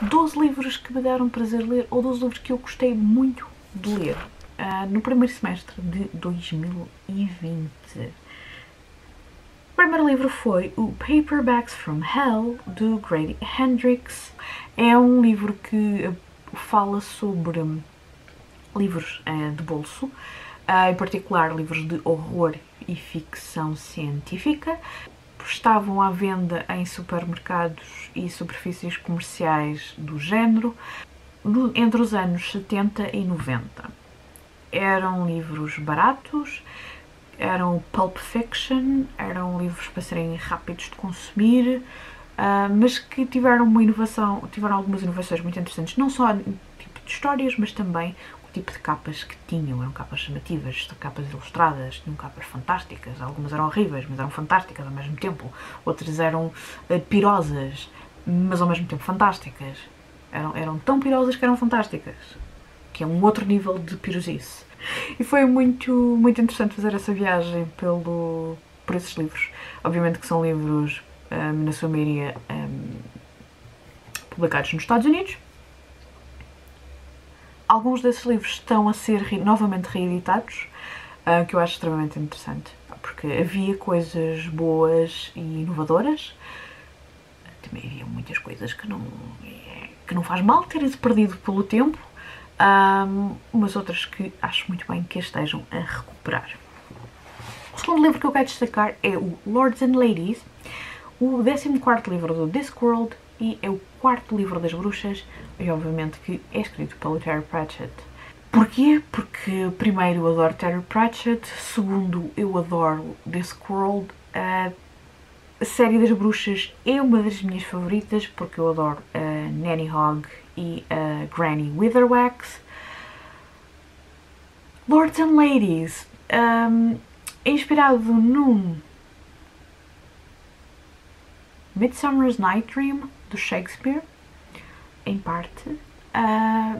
12 livros que me deram prazer ler, ou 12 livros que eu gostei muito de ler no primeiro semestre de 2020. O primeiro livro foi o Paperbacks from Hell, do Grady Hendrix. É um livro que fala sobre livros de bolso, em particular livros de horror e ficção científica. Estavam à venda em supermercados e superfícies comerciais do género entre os anos 70 e 90. Eram livros baratos, eram pulp fiction, eram livros para serem rápidos de consumir, mas que tiveram uma inovação, tiveram algumas inovações muito interessantes, não só no tipo de histórias, mas também o tipo de capas que tinham. Eram capas chamativas, capas ilustradas, tinham capas fantásticas, algumas eram horríveis, mas eram fantásticas ao mesmo tempo, outras eram pirosas, mas ao mesmo tempo fantásticas. Eram tão pirosas que eram fantásticas, que é um outro nível de pirosice. E foi muito interessante fazer essa viagem por esses livros. Obviamente que são livros, na sua maioria, publicados nos Estados Unidos. Alguns desses livros estão a ser novamente reeditados, que eu acho extremamente interessante, porque havia coisas boas e inovadoras. Também havia muitas coisas que não faz mal terem-se perdido pelo tempo. Umas outras que acho muito bem que estejam a recuperar. O segundo livro que eu quero destacar é o Lords and Ladies, o 14º livro do Discworld e é o 4º livro das bruxas, e obviamente que é escrito pelo Terry Pratchett. Porquê? Porque primeiro eu adoro Terry Pratchett, segundo eu adoro Discworld, a série das bruxas é uma das minhas favoritas porque eu adoro Nanny Hogg e a Granny Weatherwax. Lords and Ladies é inspirado num Midsummer's Night Dream do Shakespeare, em parte.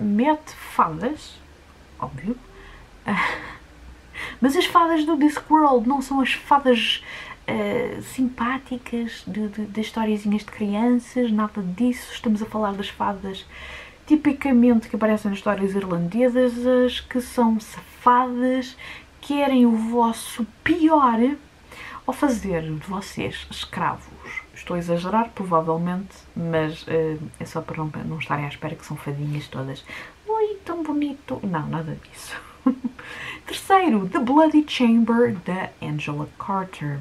Mete fadas, óbvio, mas as fadas do Discworld não são as fadas simpáticas de historiezinhas de crianças, nada disso. Estamos a falar das fadas tipicamente que aparecem nas histórias irlandesas, que são safadas, querem o vosso pior ao fazer de vocês escravos. Estou a exagerar, provavelmente, mas é só para não estarem à espera que são fadinhas todas. Oi, tão bonito! Não, nada disso. Terceiro, The Bloody Chamber, da Angela Carter.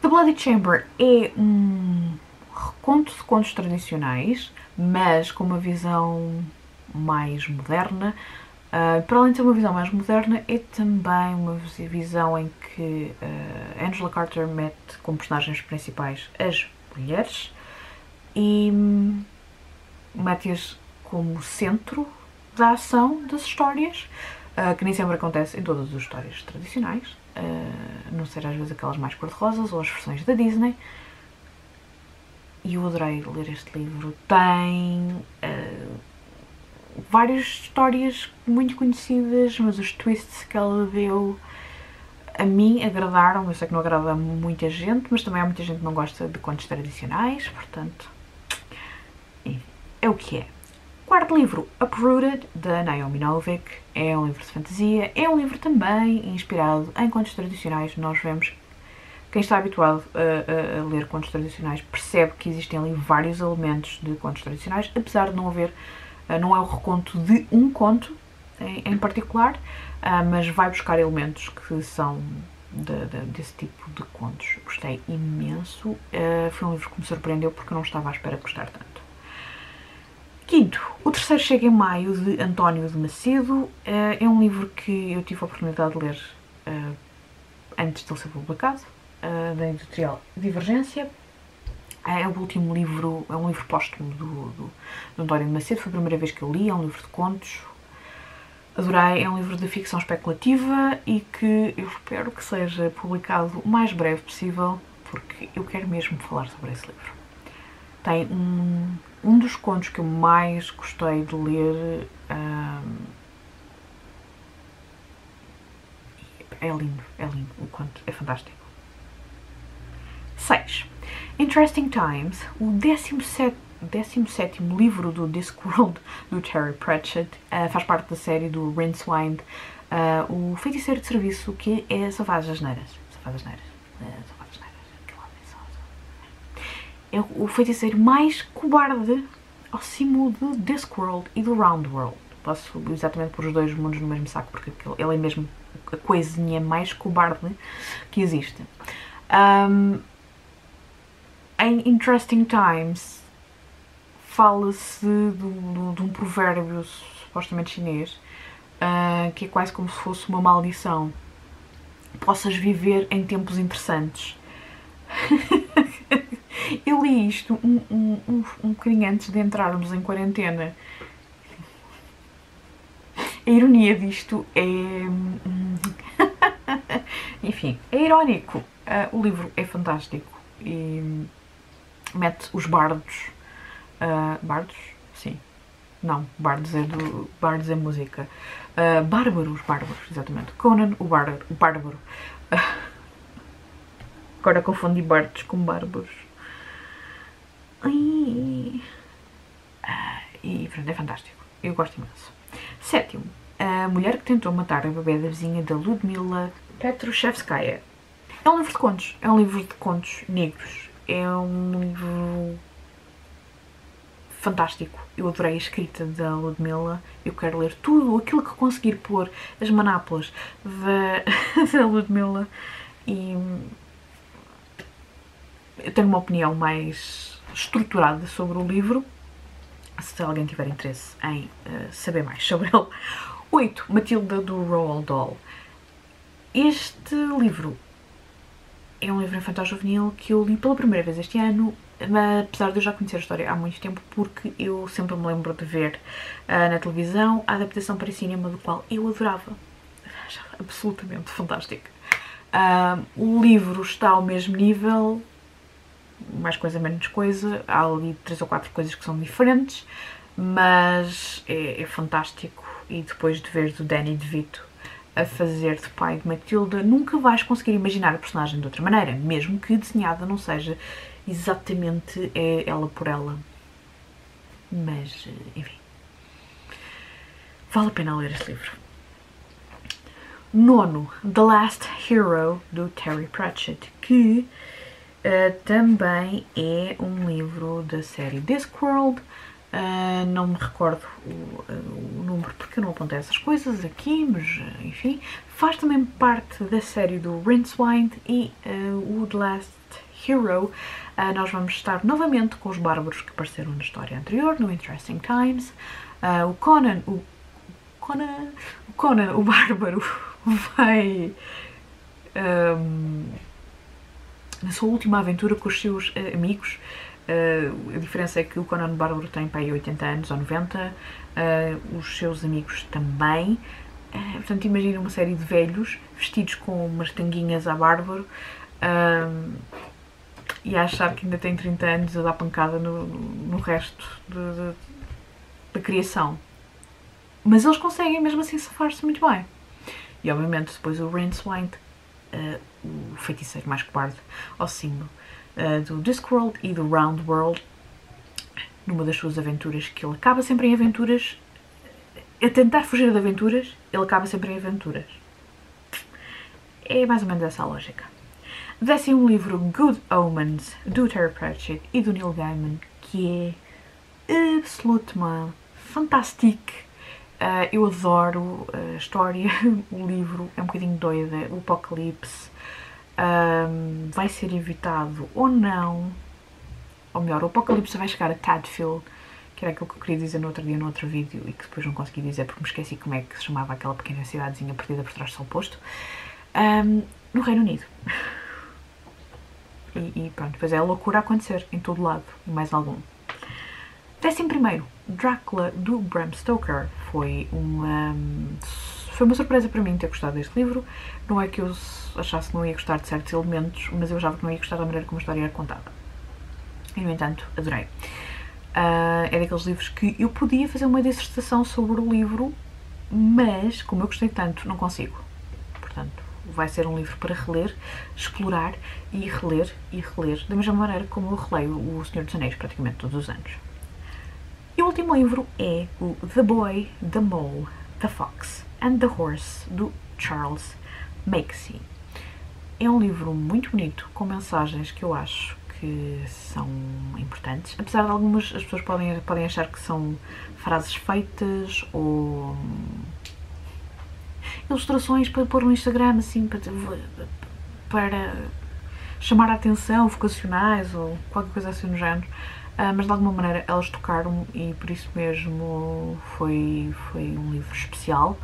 The Bloody Chamber é um reconto de contos tradicionais, mas com uma visão mais moderna. Para além de ter uma visão mais moderna, é também uma visão em que Angela Carter mete como personagens principais as mulheres e mete-as como centro da ação das histórias, que nem sempre acontece em todas as histórias tradicionais. Não ser às vezes aquelas mais cor-de-rosas ou as versões da Disney. E eu adorei ler este livro. Tem várias histórias muito conhecidas, mas os twists que ela deu a mim agradaram. Eu sei que não agrada a muita gente, mas também há muita gente que não gosta de contos tradicionais, portanto é o que é. Quarto livro, Uprooted, da Naomi Novik. É um livro de fantasia, é um livro também inspirado em contos tradicionais. Nós vemos, quem está habituado a ler contos tradicionais percebe que existem ali vários elementos de contos tradicionais, apesar de não haver, não é o reconto de um conto em particular, mas vai buscar elementos que são desse tipo de contos. Gostei imenso, foi um livro que me surpreendeu porque não estava à espera de gostar tanto. Quinto, O Terceiro Chega em Maio, de António de Macedo. É um livro que eu tive a oportunidade de ler antes de ele ser publicado, da editorial Divergência. É o último livro, é um livro póstumo do António de Macedo, foi a primeira vez que eu li, é um livro de contos. Adorei, é um livro de ficção especulativa e que eu espero que seja publicado o mais breve possível, porque eu quero mesmo falar sobre esse livro. Tem um dos contos que eu mais gostei de ler, é lindo, o conto é fantástico. 6. Interesting Times, o 17 17º livro do Discworld, do Terry Pratchett, faz parte da série do Rincewind, o feiticeiro de serviço que é só faz asneiras. É o feiticeiro mais cobarde ao cimo do Discworld e do Roundworld. Posso exatamente pôr os dois mundos no mesmo saco, porque ele é mesmo a coisinha mais cobarde que existe. Em Interesting Times fala-se de um provérbio supostamente chinês, que é quase como se fosse uma maldição. Possas viver em tempos interessantes. Eu li isto um bocadinho antes de entrarmos em quarentena. A ironia disto é... Enfim, é irónico. O livro é fantástico e mete os bardos... bardos? Sim. Não, bardos é, bardos é música. Bárbaros, exatamente. Conan, o bárbaro. Agora confundi bardos com bárbaros. E pronto, é fantástico. Eu gosto imenso. 7º. A Mulher que Tentou Matar a Bebé da Vizinha, da Ludmilla Petroshevskaya. É um livro de contos. É um livro de contos negros. É um livro fantástico. Eu adorei a escrita da Ludmilla. Eu quero ler tudo aquilo que conseguir pôr as manápolas da Ludmilla. E eu tenho uma opinião mais estruturada sobre o livro, se alguém tiver interesse em saber mais sobre ele. 8. Matilda, do Roald Dahl. Este livro é um livro infantil juvenil que eu li pela primeira vez este ano, mas, apesar de eu já conhecer a história há muito tempo, porque eu sempre me lembro de ver na televisão a adaptação para cinema, do qual eu adorava. Achava absolutamente fantástica. O livro está ao mesmo nível, mais coisa menos coisa, há ali 3 ou 4 coisas que são diferentes, mas é fantástico. E depois de veres o Danny DeVito a fazer de pai de Matilda, nunca vais conseguir imaginar a personagem de outra maneira, mesmo que desenhada não seja exatamente ela por ela, mas enfim, vale a pena ler este livro. 9. The Last Hero, do Terry Pratchett, que também é um livro da série Discworld. Não me recordo o número porque eu não apontei essas coisas aqui, mas enfim, faz também parte da série do Rincewind e o The Last Hero. Nós vamos estar novamente com os bárbaros que apareceram na história anterior, no Interesting Times. O Conan, o bárbaro, vai... na sua última aventura com os seus amigos. A diferença é que o Conan Bárbaro tem para aí 80 anos ou 90, os seus amigos também. Portanto, imagina uma série de velhos vestidos com umas tanguinhas a bárbaro e a achar que ainda tem 30 anos, a dar pancada no resto da criação. Mas eles conseguem mesmo assim safar-se muito bem. E obviamente depois o Rincewind, o feiticeiro mais cobarde ao cimo do Discworld e do Roundworld, numa das suas aventuras, que ele acaba sempre em aventuras, a tentar fugir de aventuras, ele acaba sempre em aventuras. É mais ou menos essa a lógica. 10º livro, Good Omens, do Terry Pratchett e do Neil Gaiman, que é absolutamente fantástico. Eu adoro a história, o livro é um bocadinho doida, o apocalipse vai ser evitado ou não, ou melhor, o apocalipse vai chegar a Tadfield, que era aquilo que eu queria dizer no outro dia, no outro vídeo, e que depois não consegui dizer porque me esqueci como é que se chamava aquela pequena cidadezinha perdida por trás do sol posto, no Reino Unido. E pronto, depois é a loucura a acontecer em todo lado, e mais algum. 11º, Drácula, do Bram Stoker. Foi uma surpresa para mim ter gostado deste livro. Não é que eu achasse que não ia gostar de certos elementos, mas eu achava que não ia gostar da maneira como a história era contada. E, no entanto, adorei. É daqueles livros que eu podia fazer uma dissertação sobre o livro, mas, como eu gostei tanto, não consigo. Portanto, vai ser um livro para reler, explorar e reler, da mesma maneira como eu releio O Senhor dos Anéis praticamente todos os anos. o último livro é o The Boy, The Mole, The Fox and The Horse, do Charles Mackesy. É um livro muito bonito, com mensagens que eu acho que são importantes, apesar de algumas as pessoas podem achar que são frases feitas ou ilustrações para pôr no Instagram, assim, para chamar a atenção, vocacionais ou qualquer coisa assim no género, mas de alguma maneira elas tocaram e por isso mesmo foi um livro especial.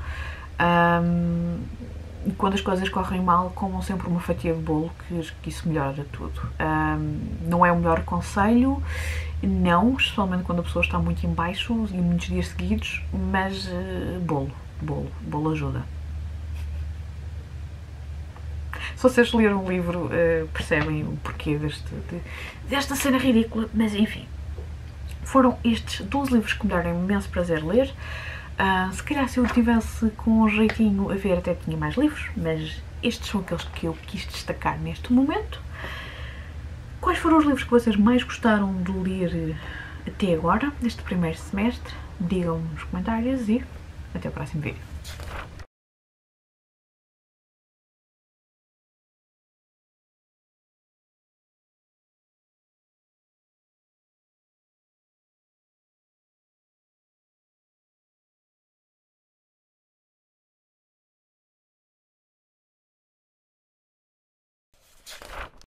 E quando as coisas correm mal, comam sempre uma fatia de bolo, que isso melhora tudo. Não é o melhor conselho, não, especialmente quando a pessoa está muito em baixo e muitos dias seguidos, mas bolo ajuda. Se vocês leram o livro, percebem o porquê desta cena ridícula, mas enfim. Foram estes 12 livros que me deram imenso prazer ler. Se calhar se eu tivesse com um jeitinho a ver até tinha mais livros, mas estes são aqueles que eu quis destacar neste momento. Quais foram os livros que vocês mais gostaram de ler até agora, neste primeiro semestre? Digam-me nos comentários e até o próximo vídeo.